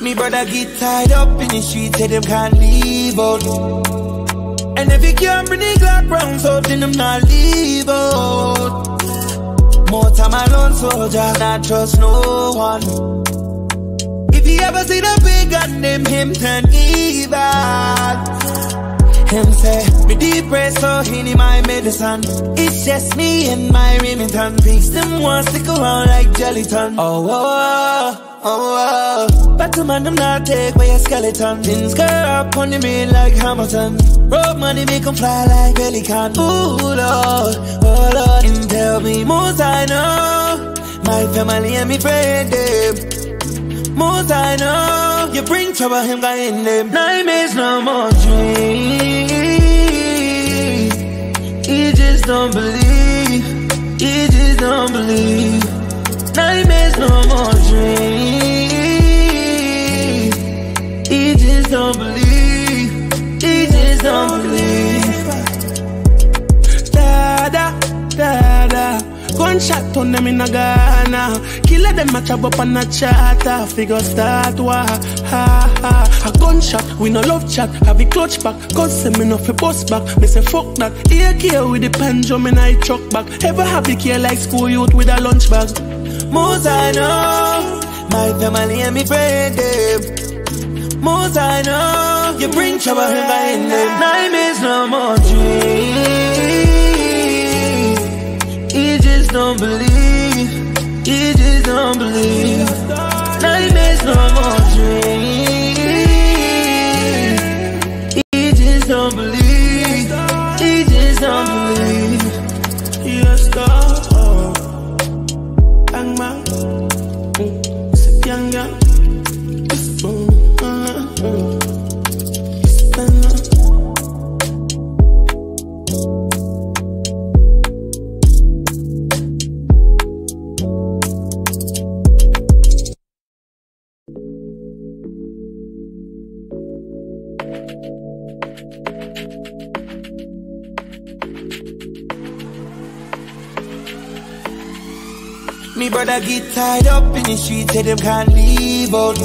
Me brother get tied up in the streets, say them can't leave out. And if you can't bring the Glock round, so then them not leave out. More time alone, soldier, not trust no one. If you ever see the big gun, name him turn evil. Him say, me deep breath, so he need my medicine. It's just me and my Remington. Fix them one stick around like gelatin. Oh, oh, oh. Oh, oh. Battyman, them not take by a skeleton. Things go up on the main like Hamilton. Road money make them fly like Pelican. Ooh, Lord, oh, Lord. And tell me most I know. My family and me friend, them most I know. You bring trouble, him guy in them. Nightmares, no more dreams. He just don't believe. He just don't believe. Nightmares, no more dreams. He just don't believe. He just don't believe. Da-da, da-da. Gunshot on them in a Ghana. Killer them a chop up on a charter. Figure start war. Ha ha. A gunshot, we no love chat. Have a clutch back. Cause them in off a bus back. Me say fuck that. AK with the pendulum and I chuck back. Ever have a care like school youth with a lunch bag. Most I know, my family and me friend, them. Most I know, you bring trouble if I end them. Nightmares, no more dreams. He just don't believe. He just don't believe. Nightmares, no more dreams. He just don't believe. He just don't believe. Yes, God. Me brother get tied up in the streets, say them can't leave out.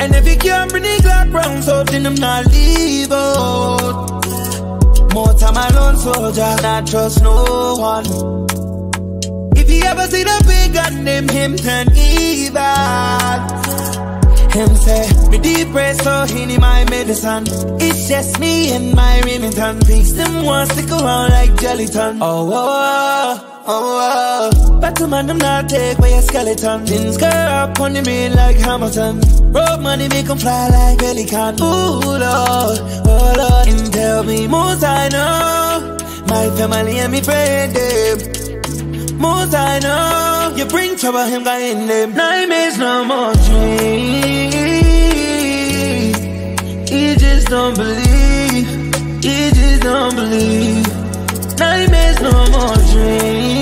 And if you can't bring the Glock round, so then them not leave out. More time alone, soldier, not trust no one. If you ever see the big gun, name him turn evil. Him say, me deep breath, so he need my medicine. It's just me and my Remington. Fix them one stick around like gelatin. Oh, oh, oh. Oh, oh. Battyman, them not take by a skeleton. Things go up on the main like Hamilton. Road money make them fly like Pelican. Ooh, Lord, oh, Lord. And tell me most I know. My family and me friend, them most I know. You bring trouble, him guy in them. Nightmares, no more dreams. He just don't believe. He just don't believe. Nightmares, no more dreams.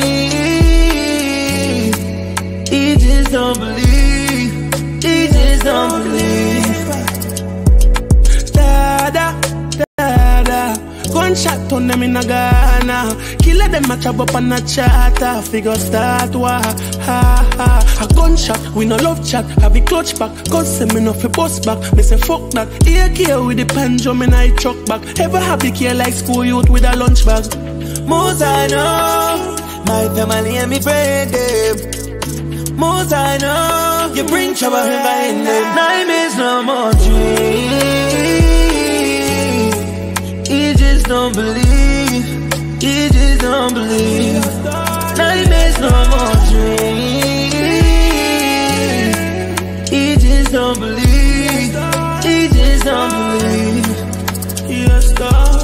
He just don't believe. He just don't believe. Da da da da. Gunshot on them in a Ghana. Killer them a chop up on a charter. Figure start war. Ha ha. A gunshot, we no love chat. Have a clutch back. Cause them in off a bus back. Me say fuck that. AK with the pendulum and I chuck back. Ever have a care like school youth with a lunch bag. Most I know, my family and me friend, them. Most I know, you bring trouble if I end them. Nightmares, no more dreams. He just don't believe. He just don't believe. Nightmares, no more dreams. He just don't believe. He just don't believe. Yes, God.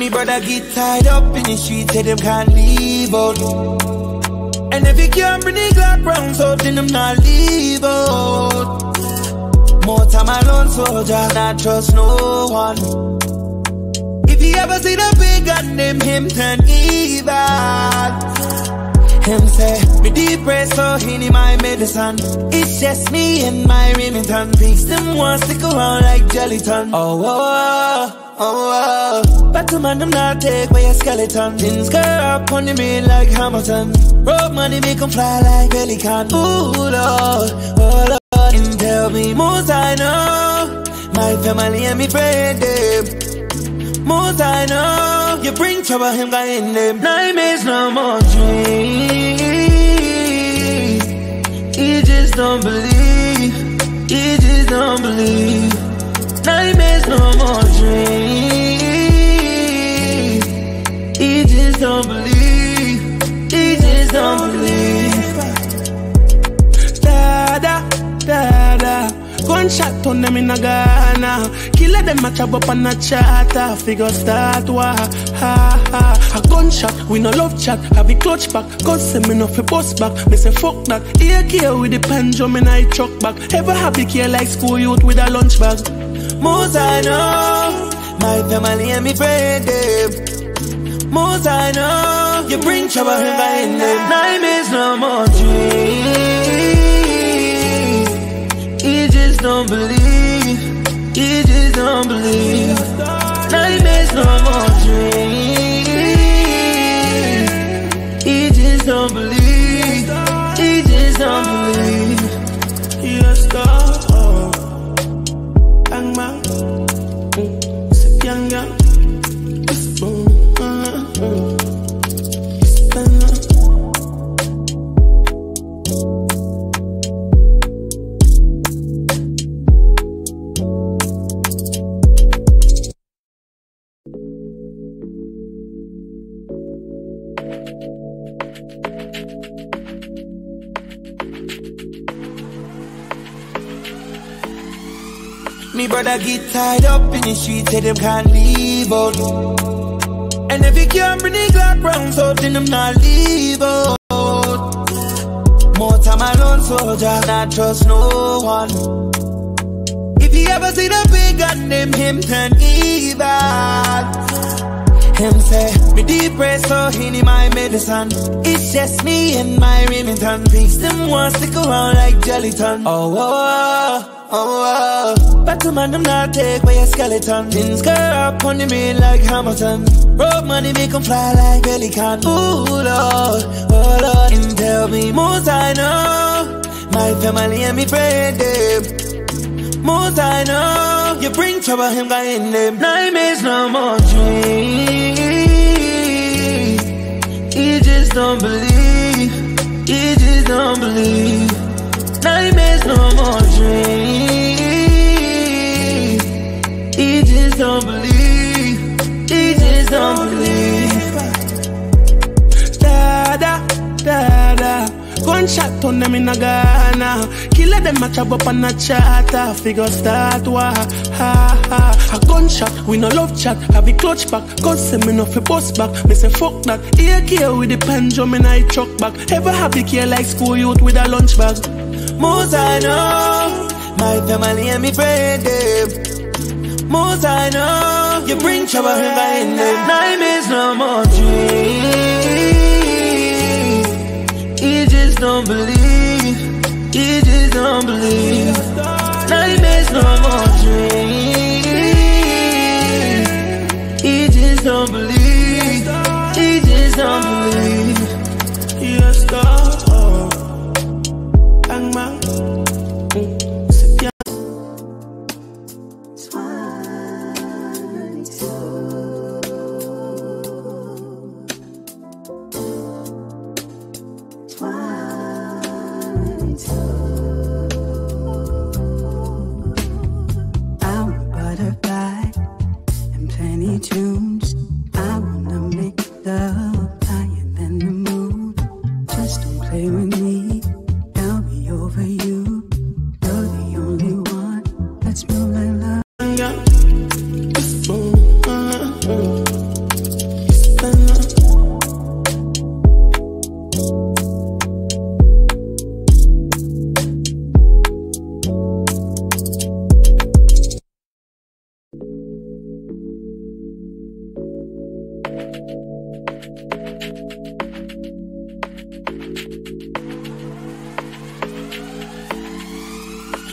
Me brother get tied up in the streets, say them can't leave out. And if you can't bring the Glock round, so then them not leave out. More time alone, soldier, not trust no one. If you ever see the big gun, name him turn evil. Him say, me deep breath, so Henny my medicine. It's just me and my Remington. Fix them ones stick around like gelatin. Oh, oh, oh, oh. Battyman, them not take away a skeleton. Things go up on the main like Hamilton. Road money make them fly like Pelican. Ooh, Lord, oh, Lord. And tell me most I know. My family and me friend, them. Most I know. You bring trouble, him got in them. Nightmares no more dreams. He just don't believe. He just don't believe. Nightmares no more dreams. He just don't believe. He just don't believe. Da da da da. Gunshot on them in Ghana. Killer them a chop up and a chatter. Figure start wah ha ha. A gunshot, we no love chat. Have a clutch back, cause me no fi bust back. Me say fuck that. AK with the pendulum and I chuck back. Ever happy care like school youth with a lunch bag. Most I know, my family and me friend them. Most I know, you bring trouble right in them. Nightmares no more dreams. He just don't believe, he just don't believe. Nightmares no more dreams. He just don't believe, he just don't believe. Yes, oh, Angma, Sipianga, me brother get tied up in the streets, say them can't leave out. And if you can't bring the Glock round, so then them not leave out. More time alone, soldier, not trust no one. If you ever see the big gun, name him turn evil. Him say, me deep breath, so Henny my medicine. It's just me and my Remington. Fix them ones stick around like gelatin. Oh, oh, oh, oh. Battyman, them not take away a skeleton. Things go up on the main like Hamilton. Road money make them fly like Pelican. Ooh, Lord, oh, Lord. And tell me most I know. My family and me friend, them. Most I know. You bring trouble, him got in them. Nightmares no more dreams. He just don't believe. He just don't believe. Nightmares no more dreams. He just don't believe. He just don't believe. Da da da da. Gunshot on them in Ghana. Killer them a chop up and a chatter. Figure start wah ha ha. A gunshot, we no love chat. Have a clutch back, cause me no fi bust back. Me say fuck that. AK with the pendulum and I chuck back. Ever happy care like school youth with a lunch bag. Most I know, my family and me friend them. Most I know, you bring trouble in my end. Nightmares no more dreams. Don't believe, he just don't believe. Nightmares no more dreams. He just don't believe, he just don't believe. Yes, oh, Angma, Sipiang.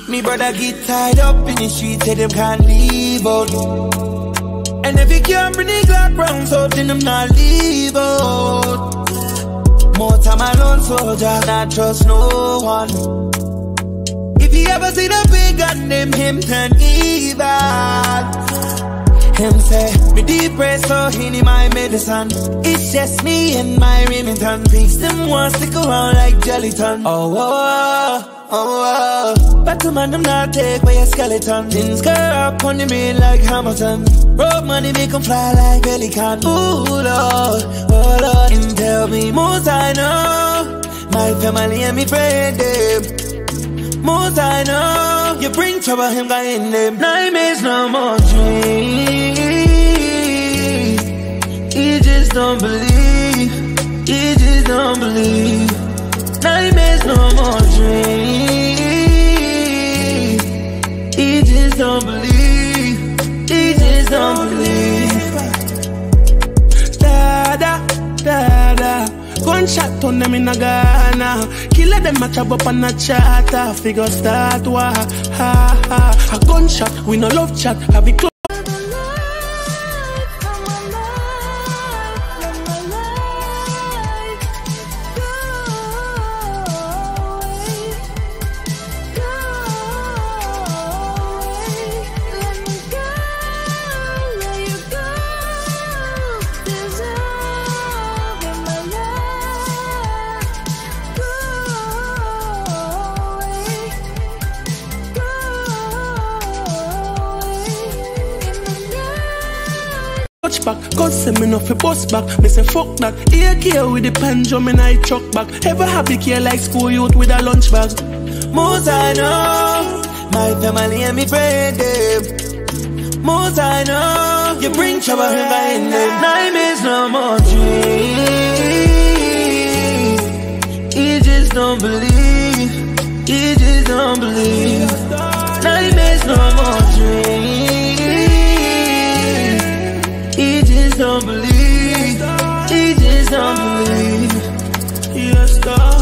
Me brother get tied up in the streets, say them can't leave out. And if you can't bring the Glock round, so then them not leave out. More time alone, soldier, not trust no one. If you ever see the big gun, name him turn evil. Him say, me deep breath, so he need my medicine. It's just me and my Remington. Fix them one stick around like gelatin. Oh, oh, oh, oh. Battyman, them not take by a skeleton. Things go up on the main like Hamilton. Road money make them fly like Pelican. Ooh, Lord, oh, Lord. And tell me most I know. My family and me friend, them. Most I know. You bring trouble, him guy in them. Nightmares, no more dreams. He just don't believe, he just don't believe. Nightmares, no more dreams. He just don't believe, he just don't believe. Da-da, da-da. Gunshot on them in Ghana. Killer them a chop up and a chatter. Figure start war, ha, ha. A gunshot, we no love chat, have it close. God send me off a bus back. Me say fuck that. AK with the pendulum and I chuck back. Ever happy care like school youth with a lunch bag. Most I know, my family and me friend them. Most I know, you bring trouble if I end them. Nightmares no more dreams. He just don't believe. He just don't believe. Nightmares no more dreams. Don't believe, he just don't believe. You're star,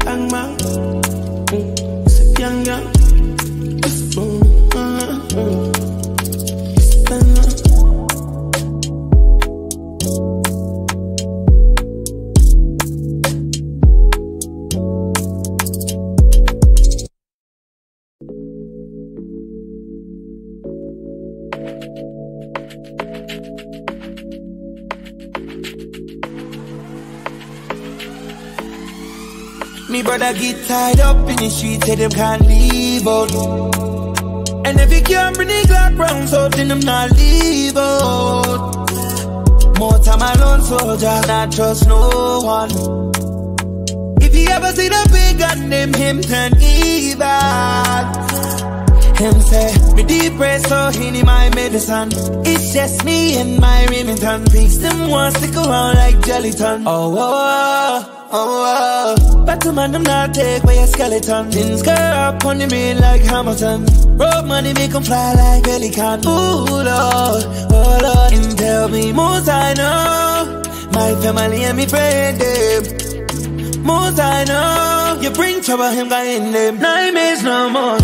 Angman, Sekyanga, me brother get tied up in the streets, say them can't leave out. And if you can't bring the Glock round, so then them not leave out. More time alone, soldier, not trust no one. If you ever see the big gun, name him turn evil. Him say, me deep breath, so he need my medicine. It's just me and my Remington. Fix them one stick around like gelatin. Oh, oh, oh. Oh, oh, Battyman, them not take by a skeleton. Things go up on the main like Hamilton. Road money make them fly like Pelican. Ooh, Lord, oh, Lord. And tell me most I know. My family and me friend, them. Most I know. You bring trouble, him guy in them. Nightmares no more.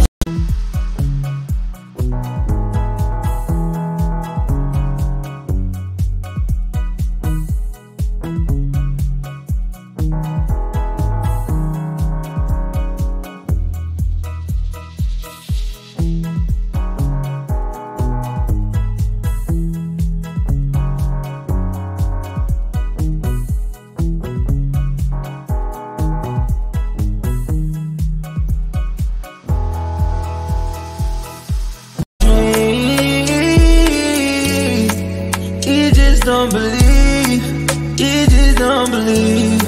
Don't believe, he just don't believe.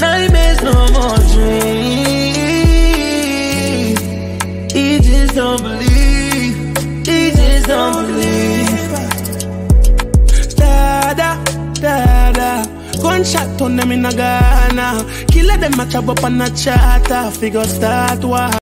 Nightmares no more dreams. He just don't believe, he just don't believe. Da da da da. Gunshot on them in Ghana. Killer them a chop up and a chatter. Figure start war.